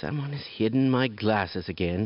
Someone has hidden my glasses again.